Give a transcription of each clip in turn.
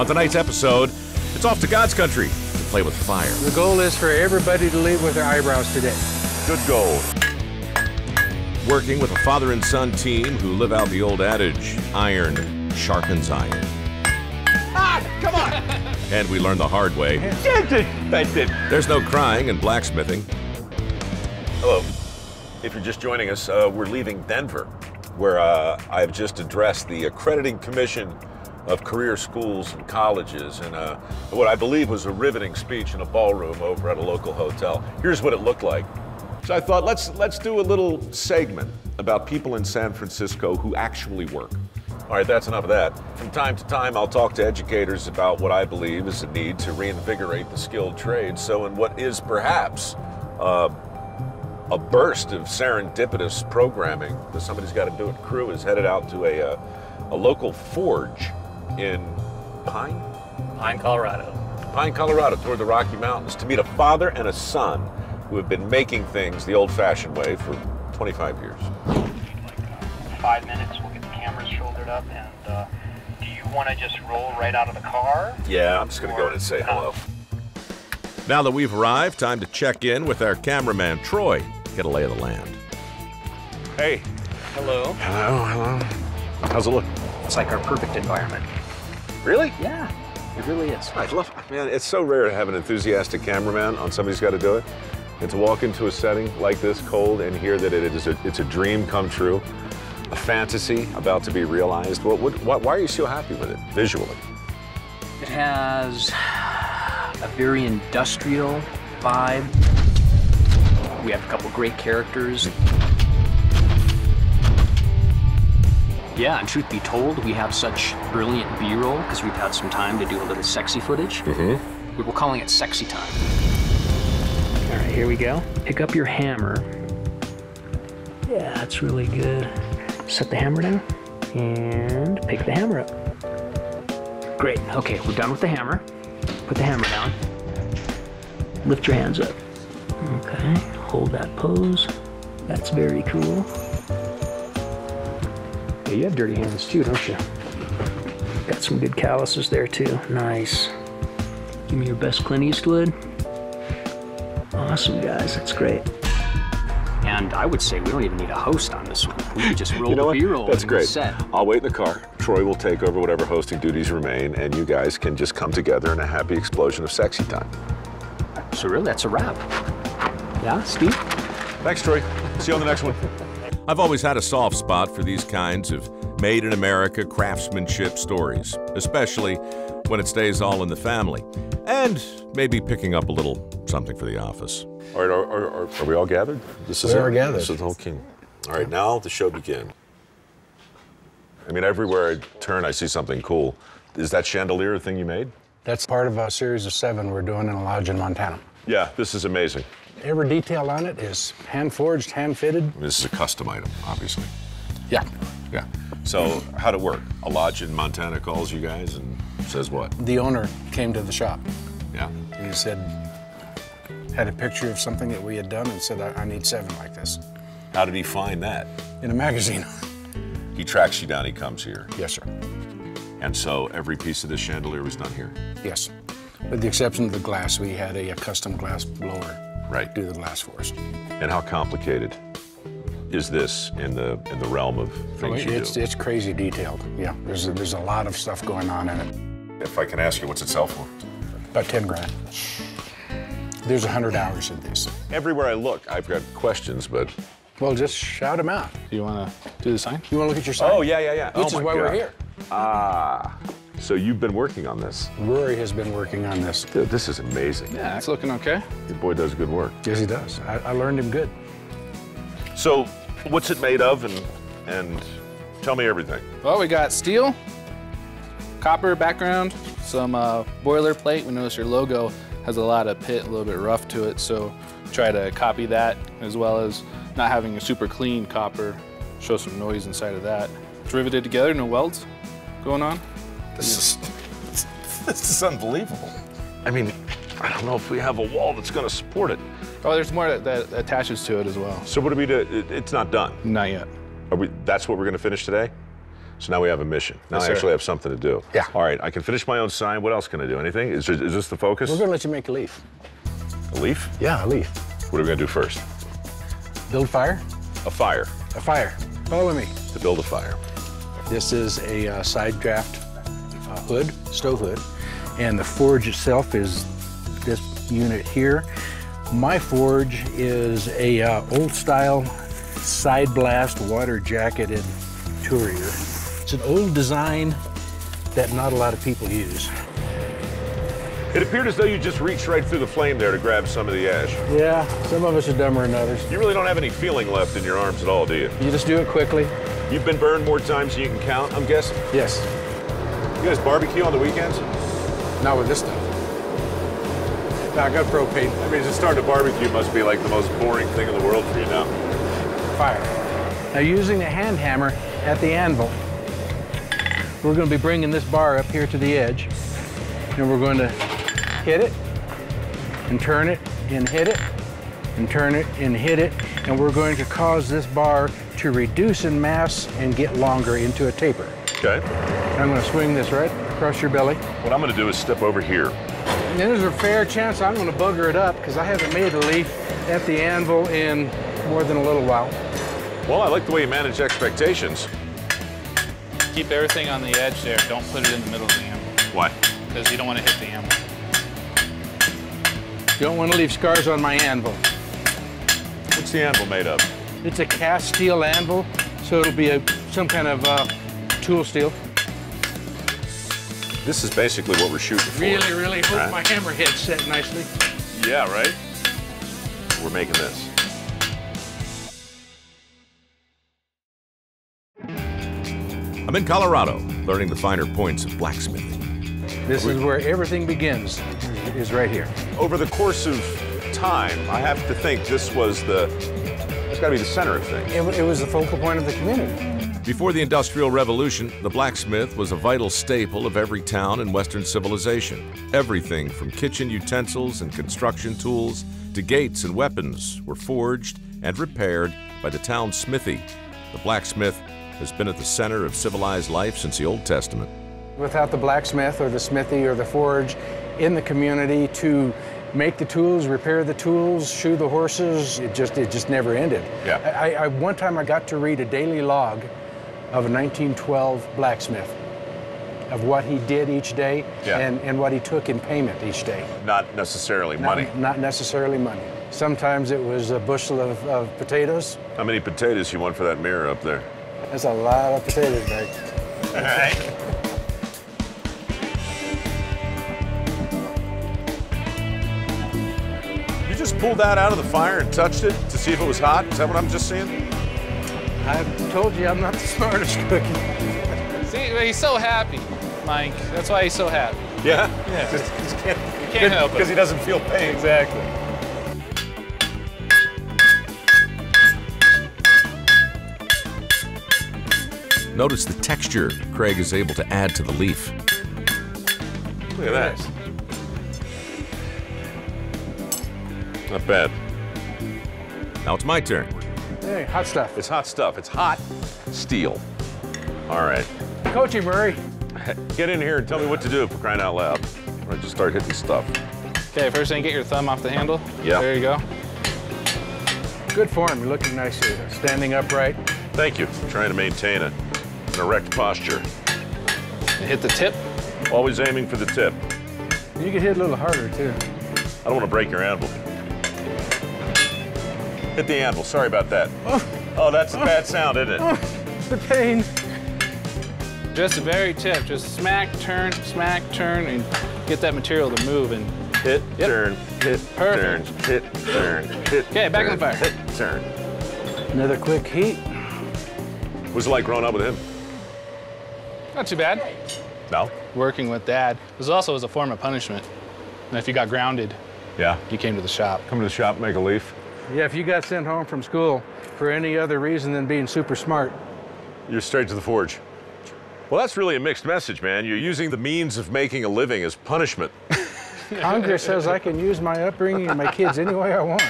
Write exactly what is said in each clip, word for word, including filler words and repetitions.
On tonight's episode, it's off to God's country to play with fire. The goal is for everybody to leave with their eyebrows today. Good goal. Working with a father and son team who live out the old adage, iron sharpens iron. Ah, come on! And we learn the hard way. There's no crying in blacksmithing. Hello. If you're just joining us, uh, we're leaving Denver, where uh, I've just addressed the Accrediting Commission of Career Schools and Colleges in uh, what I believe was a riveting speech in a ballroom over at a local hotel. Here's what it looked like. So I thought, let's, let's do a little segment about people in San Francisco who actually work. All right, that's enough of that. From time to time, I'll talk to educators about what I believe is a need to reinvigorate the skilled trade. So in what is perhaps uh, a burst of serendipitous programming, the Somebody's Gotta Do It crew is headed out to a, uh, a local forge in Pine? Pine, Colorado. Pine, Colorado, toward the Rocky Mountains, to meet a father and a son who have been making things the old-fashioned way for twenty-five years. Five minutes, we'll get the cameras shouldered up, and uh, do you want to just roll right out of the car? Yeah, I'm just going to go in and say hello. Now that we've arrived, time to check in with our cameraman, Troy, get a lay of the land. Hey. Hello. Hello, hello. How's it look? It's like our perfect environment. Really? Yeah. It really is. I love it. Man, it's so rare to have an enthusiastic cameraman on Somebody's Gotta Do It. And to walk into a setting like this, cold, and hear that it is a, it's a dream come true, a fantasy about to be realized. What, what, what, why are you so happy with it, visually? It has a very industrial vibe. We have a couple great characters. Yeah, and truth be told, we have such brilliant B-roll because we've had some time to do a little sexy footage. Mm-hmm. We were calling it Sexy Time. All right, here we go. Pick up your hammer. Yeah, that's really good. Set the hammer down and pick the hammer up. Great, okay, we're done with the hammer. Put the hammer down. Lift your hands up. Okay, hold that pose. That's very cool. Yeah, you have dirty hands too, don't you? Got some good calluses there too, nice. Give me your best Clint Eastwood. Awesome, guys, that's great. And I would say we don't even need a host on this one. We can just roll you know the B-roll and great. Set. I'll wait in the car. Troy will take over whatever hosting duties remain, and you guys can just come together in a happy explosion of sexy time. So really, that's a wrap. Yeah, Steve? Thanks, Troy. See you on the next one. I've always had a soft spot for these kinds of made-in-America craftsmanship stories, especially when it stays all in the family, and maybe picking up a little something for the office. All right, are, are, are, are we all gathered? This is we are gathered. This is the whole king. All right, now the show begins. I mean, everywhere I turn, I see something cool. Is that chandelier a thing you made? That's part of a series of seven we're doing in a lodge in Montana. Yeah, this is amazing. Every detail on it is hand-forged, hand-fitted. I mean, this is a custom item, obviously. Yeah. Yeah. So how'd it work? A lodge in Montana calls you guys and says what? The owner came to the shop. Yeah. And he said, had a picture of something that we had done and said, I, I need seven like this. How did he find that? In a magazine. He tracks you down, he comes here. Yes, sir. And so every piece of this chandelier was done here? Yes. With the exception of the glass, we had a, a custom glass blower right. do the glass for us. And how complicated is this in the in the realm of things oh, you it's, do? It's crazy detailed, yeah. There's a, there's a lot of stuff going on in it. If I can ask you, what's it sell for? About ten grand. There's one hundred hours in this. Everywhere I look, I've got questions, but... Well, just shout them out. Do you want to do the sign? You want to look at your sign? Oh, yeah, yeah, yeah. Which oh is why God. We're here. Ah, so you've been working on this. Rory has been working on this. Dude, this is amazing. Yeah, it's looking okay. Your boy does good work. Yes, he does. I, I learned him good. So what's it made of? And, and tell me everything. Well, we got steel, copper background, some uh, boilerplate. We notice your logo has a lot of pit, a little bit rough to it, so try to copy that, as well as not having a super clean copper. Show some noise inside of that. It's riveted together, no welds going on. This is, this is unbelievable. I mean, I don't know if we have a wall that's gonna support it. Oh, there's more that, that attaches to it as well. So what do we do? It's not done? Not yet. Are we, that's what we're gonna finish today? So now we have a mission. Now yes, I actually sir. have something to do. Yeah. All right, I can finish my own sign. What else can I do? Anything? Is, is this the focus? We're gonna let you make a leaf. A leaf? Yeah, a leaf. What are we gonna do first? Build fire? A fire. A fire. Follow me. To build a fire. This is a uh, side draft uh, hood, stove hood. And the forge itself is this unit here. My forge is a uh, old style side blast water jacketed Courier. It's an old design that not a lot of people use. It appeared as though you just reached right through the flame there to grab some of the ash. Yeah, some of us are dumber than others. You really don't have any feeling left in your arms at all, do you? You just do it quickly. You've been burned more times than you can count, I'm guessing? Yes. You guys barbecue on the weekends? Not with this stuff. No, I got propane. I mean, just starting to barbecue must be like the most boring thing in the world for you now. Fire. Now, using the hand hammer at the anvil, we're going to be bringing this bar up here to the edge, and we're going to hit it, and turn it, and hit it, and turn it, and hit it, and we're going to cause this bar to reduce in mass and get longer into a taper. Okay. I'm going to swing this right across your belly. What I'm going to do is step over here. And there's a fair chance I'm going to bugger it up, because I haven't made a leaf at the anvil in more than a little while. Well, I like the way you manage expectations. Keep everything on the edge there. Don't put it in the middle of the anvil. Why? Because you don't want to hit the anvil. Don't want to leave scars on my anvil. What's the anvil made of? It's a cast steel anvil, so it'll be a, some kind of uh, tool steel. This is basically what we're shooting for. Really, really hope right? my hammerhead's set nicely. Yeah, right? We're making this. I'm in Colorado, learning the finer points of blacksmithing. This is where everything begins, is right here. Over the course of time, I have to think this was the, it's gotta be the center of things. It, it was the focal point of the community. Before the Industrial Revolution, the blacksmith was a vital staple of every town in Western civilization. Everything from kitchen utensils and construction tools to gates and weapons were forged and repaired by the town smithy. The blacksmith has been at the center of civilized life since the Old Testament. Without the blacksmith or the smithy or the forge in the community to make the tools, repair the tools, shoe the horses, it just it just never ended. Yeah. I, I one time I got to read a daily log of a nineteen twelve blacksmith, of what he did each day yeah. and, and what he took in payment each day. Not necessarily not, money. Not necessarily money. Sometimes it was a bushel of, of potatoes. How many potatoes you want for that mirror up there? That's a lot of potatoes, Mike. All right. You just pulled that out of the fire and touched it to see if it was hot? Is that what I'm just seeing? I've told you I'm not the smartest cookie. See, he's so happy, Mike. That's why he's so happy. Yeah? Yeah. Just, just can't, can't good, help it. Because he doesn't feel pain. Exactly. Notice the texture Craig is able to add to the leaf. Look at that. Not bad. Now it's my turn. Hey, hot stuff. It's hot stuff. It's hot steel. All right. Coach you, Murray. Get in here and tell me what to do, for crying out loud. Or I just start hitting stuff. Okay, first thing, get your thumb off the handle. Yeah. There you go. Good form. You're looking nice here. Standing upright. Thank you. I'm trying to maintain it. An erect posture. Hit the tip. Always aiming for the tip. You can hit a little harder, too. I don't want to break your anvil. Hit the anvil. Sorry about that. Oh, oh that's oh. a bad sound, isn't it? Oh, the pain. Just the very tip. Just smack, turn, smack, turn, and get that material to move. And hit, yep. turn, hit, Perfect. turn, hit, turn, hit, Okay, back turn, on the fire. Hit, turn. Another quick heat. What's it like growing up with him? Not too bad. No? Working with Dad. It was also as a form of punishment. And if you got grounded, yeah, you came to the shop. Come to the shop, make a leaf? Yeah, if you got sent home from school for any other reason than being super smart. You're straight to the forge. Well, that's really a mixed message, man. You're using the means of making a living as punishment. Congress says I can use my upbringing and my kids any way I want.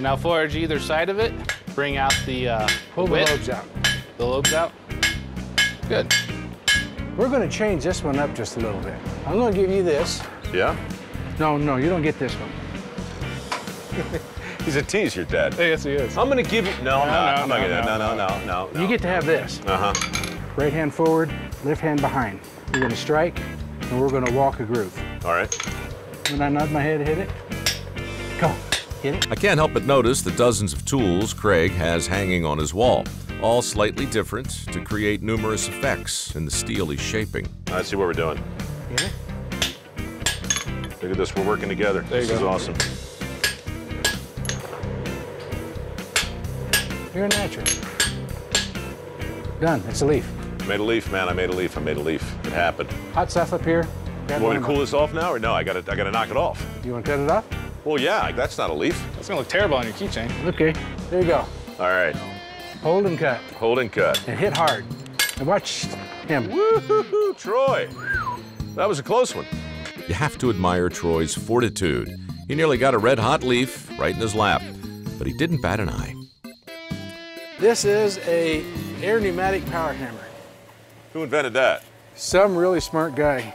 Now forge either side of it. Bring out the uh, Pull the width. lobes out. The lobes out. good. We're gonna change this one up just a little bit. I'm gonna give you this. Yeah? No, no, you don't get this one. He's a teaser, Dad. Yes, he is. I'm gonna give you. No, no, no, I'm not gonna. No, no, no, no, no. You get to have this. Uh huh. Right hand forward, left hand behind. You're gonna strike, and we're gonna walk a groove. All right. When I nod my head, hit it. Go. Hit it. I can't help but notice the dozens of tools Craig has hanging on his wall, all slightly different to create numerous effects in the steel he's shaping. I see what we're doing. Yeah. Look at this, we're working together. There you go. This is awesome. You're a natural. Done, it's a leaf. I made a leaf, man, I made a leaf, I made a leaf. It happened. Hot stuff up here. You want me to cool this off now, or no, I gotta, I gotta knock it off? You wanna cut it off? Well, yeah, that's not a leaf. That's gonna look terrible on your keychain. Okay, there you go. All right. Hold and cut. Hold and cut. And hit hard. And watch him. Woo-hoo-hoo, Troy. That was a close one. You have to admire Troy's fortitude. He nearly got a red-hot leaf right in his lap, but he didn't bat an eye. This is a air pneumatic power hammer. Who invented that? Some really smart guy.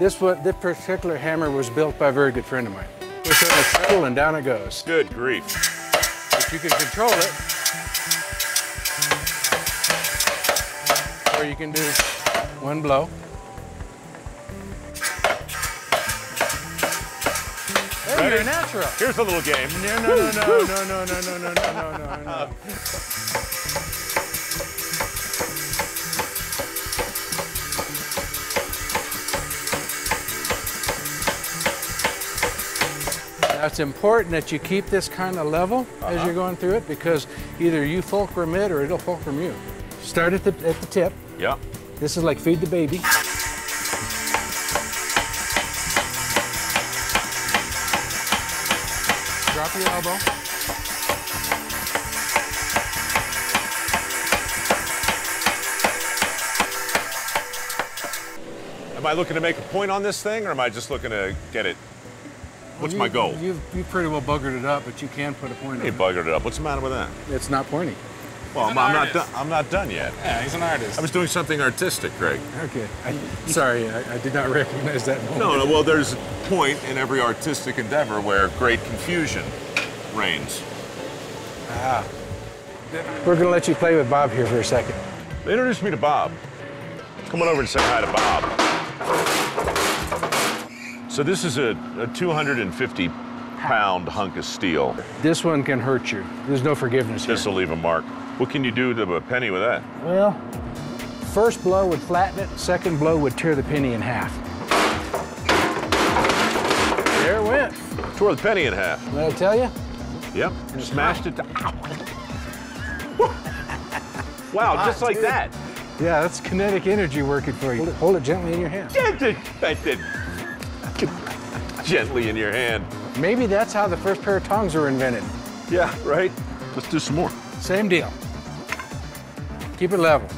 This one, this particular hammer was built by a very good friend of mine. Push it in the tool and down it goes. Good grief. If you can control it, or you can do one blow. Hey, you're natural. Here's a little game. No, no, no, no, no, no, no, no, no, no, no, no. Now, it's important that you keep this kind of level as you're going through it, because either you fulcrum it or it'll fulcrum you. Start at the at the tip. Yeah. This is like feed the baby. Drop your elbow. Am I looking to make a point on this thing, or am I just looking to get it? What's well, you, my goal? You've, you've pretty well buggered it up, but you can put a point on it. He buggered it up. What's the matter with that? It's not pointy. Well, I'm, I'm not done. I'm not done yet. Yeah, he's an artist. I was doing something artistic, Craig. Okay. I, sorry, I, I did not recognize that moment. No, no. Well, there's a point in every artistic endeavor where great confusion reigns. Ah. We're gonna let you play with Bob here for a second. They introduced me to Bob. Come on over and say hi to Bob. So this is a, a two hundred fifty pound hunk of steel. This one can hurt you. There's no forgiveness here. This will leave a mark. What can you do to a penny with that? Well, first blow would flatten it, second blow would tear the penny in half. There it went. Tore the penny in half. Did I tell you? Yep, and smashed it. Wow, just like that. Yeah, that's kinetic energy working for you. Hold it, hold it gently in your hand. Gently in your hand. Maybe that's how the first pair of tongs were invented. Yeah, right? Let's do some more. Same deal. Keep it level.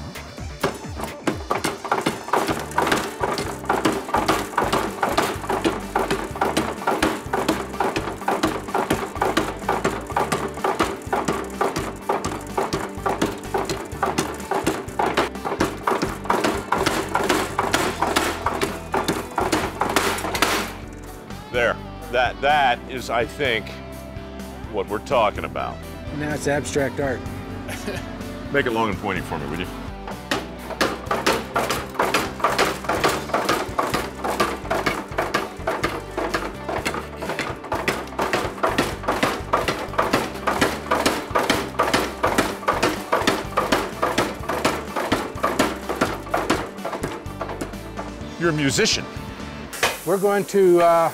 There. That, that is, I think, what we're talking about. Now it's abstract art. Make it long and pointy for me, would you? You're a musician. We're going to uh,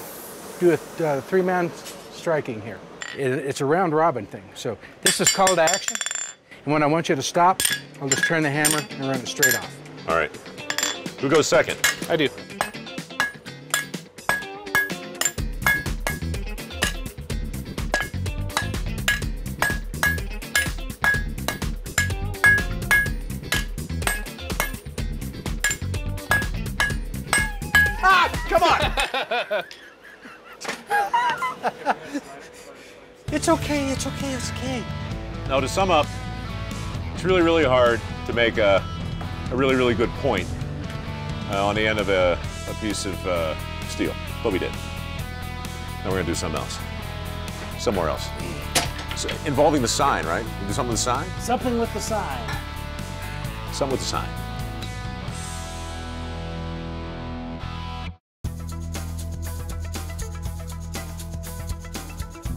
do a uh, three-man striking here. It's a round robin thing. So this is call to action. And when I want you to stop, I'll just turn the hammer and run it straight off. All right. Who goes second? I do. Ah, come on! It's okay, it's okay, it's okay. Now to sum up, it's really, really hard to make a a really, really good point uh, on the end of a, a piece of uh, steel, but we did. Now we're gonna do something else, somewhere else. So, involving the sign, right? We do something with the sign? Something with the sign. Something with the sign.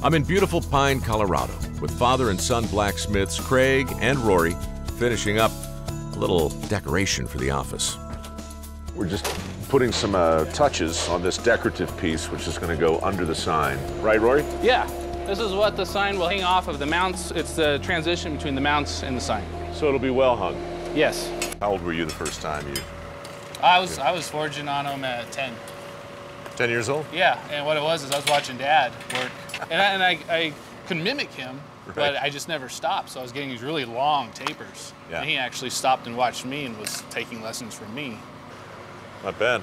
I'm in beautiful Pine, Colorado, with father and son blacksmiths Craig and Rory, finishing up a little decoration for the office. We're just putting some uh, touches on this decorative piece, which is going to go under the sign. Right, Rory? Yeah. This is what the sign will hang off of the mounts. It's the transition between the mounts and the sign. So it'll be well hung? Yes. How old were you the first time you? I was, I was forging on them at ten. ten years old? Yeah, and what it was is I was watching Dad work. And I, and I, I could mimic him, right. But I just never stopped. So I was getting these really long tapers. Yeah. And he actually stopped and watched me and was taking lessons from me. Not bad.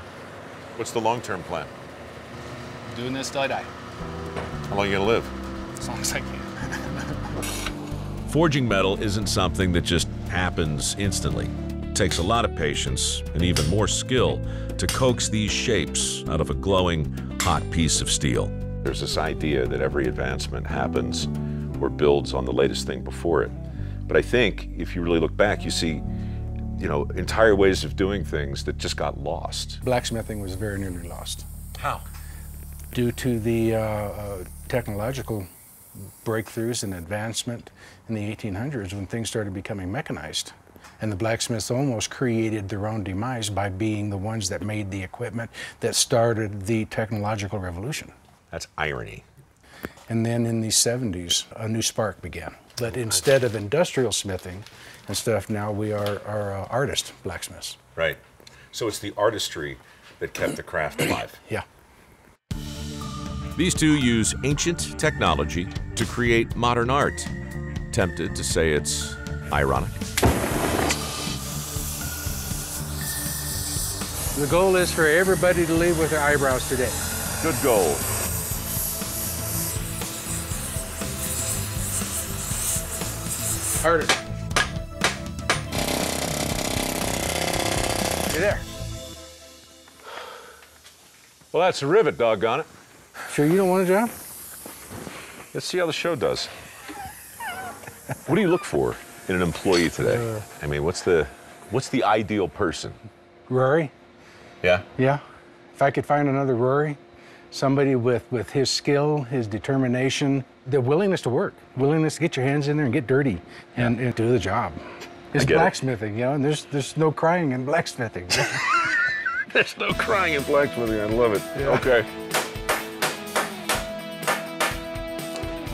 What's the long-term plan? Doing this till I die. How long are you gonna live? As long as I can. Forging metal isn't something that just happens instantly. It takes a lot of patience and even more skill to coax these shapes out of a glowing, hot piece of steel. There's this idea that every advancement happens or builds on the latest thing before it. But I think if you really look back, you see, you know, entire ways of doing things that just got lost. Blacksmithing was very nearly lost. How? Due to the uh, uh, technological breakthroughs and advancement in the eighteen hundreds when things started becoming mechanized. And the blacksmiths almost created their own demise by being the ones that made the equipment that started the technological revolution. That's irony. And then in the seventies, a new spark began. But instead of industrial smithing and stuff, now we are, are uh, artist blacksmiths. Right. So it's the artistry that kept the craft alive. Yeah. These two use ancient technology to create modern art. Tempted to say it's ironic. The goal is for everybody to leave with their eyebrows today. Good goal. Harder. You're there. Well, that's a rivet, doggone it. Sure you don't want a job? Let's see how the show does. What do you look for in an employee today? Uh, I mean, what's the, what's the ideal person? Rory? Yeah? Yeah. If I could find another Rory, somebody with, with his skill, his determination, the willingness to work, willingness to get your hands in there and get dirty and, and do the job. It's blacksmithing, it. You know, and there's, there's no crying in blacksmithing. There's no crying in blacksmithing, I love it. Yeah. Okay.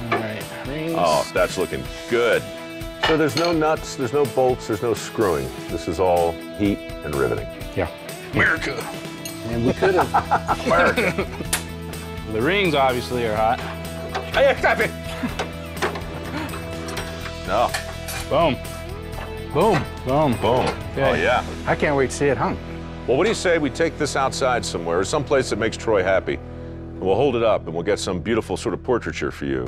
All right, rings. Oh, that's looking good. So there's no nuts, there's no bolts, there's no screwing. This is all heat and riveting. Yeah. America. And we could have. America. The rings obviously are hot. Oh, yeah, stop it. No. Boom. Boom. Boom. Boom. Okay. Oh, yeah. I can't wait to see it hung. Well, what do you say we take this outside somewhere, someplace that makes Troy happy, and we'll hold it up and we'll get some beautiful sort of portraiture for you,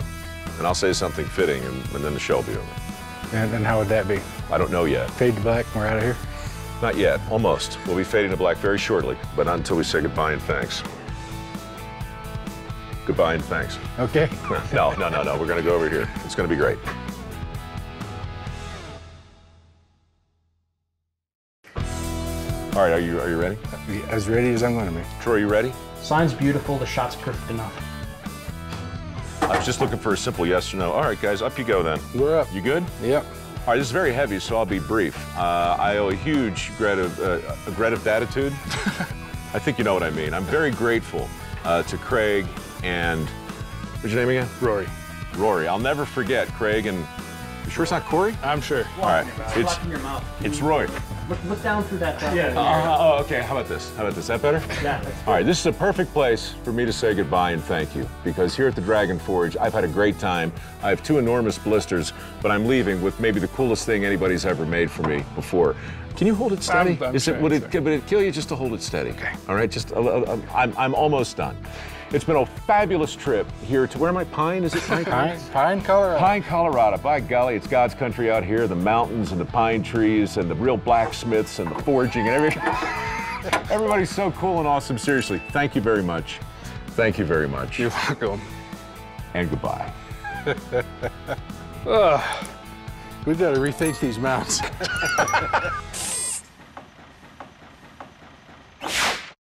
and I'll say something fitting, and, and then the show will be over. And, and how would that be? I don't know yet. Fade to black, we're out of here? Not yet, almost. We'll be fading to black very shortly, but not until we say goodbye and thanks. Goodbye and thanks. Okay. No, no, no, no, we're gonna go over here. It's gonna be great. All right, are you, are you ready? As ready as I'm gonna be. Troy, you ready? Sign's beautiful, the shot's perfect enough. I was just looking for a simple yes or no. All right, guys, up you go then. We're up. You good? Yep. All right, this is very heavy, so I'll be brief. Uh, I owe a huge grat of, uh, a grat of gratitude. I think you know what I mean. I'm very grateful uh, to Craig and, what's your name again? Rory. Rory. I'll never forget Craig and, you sure it's not Corey? I'm sure. All right. It's, it's, your mouth. It's Rory. Look, look down through that. Down yeah. Uh, oh, okay. How about this? How about this? Is that better? Yeah. All right. This is a perfect place for me to say goodbye and thank you, because here at the Dragon Forge, I've had a great time. I have two enormous blisters, but I'm leaving with maybe the coolest thing anybody's ever made for me before. Can you hold it steady? I'm, I'm Is it, would, it, would it kill you just to hold it steady? Okay. All right, just, I'm, I'm, I'm almost done. It's been a fabulous trip here to, where am I, Pine? Is it Pine? Pine, Pine, Colorado. Pine, Colorado. By golly, it's God's country out here. The mountains and the pine trees and the real blacksmiths and the forging and everything. Everybody's so cool and awesome. Seriously, thank you very much. Thank you very much. You're welcome. And goodbye. uh, we gotta rethink these mounts.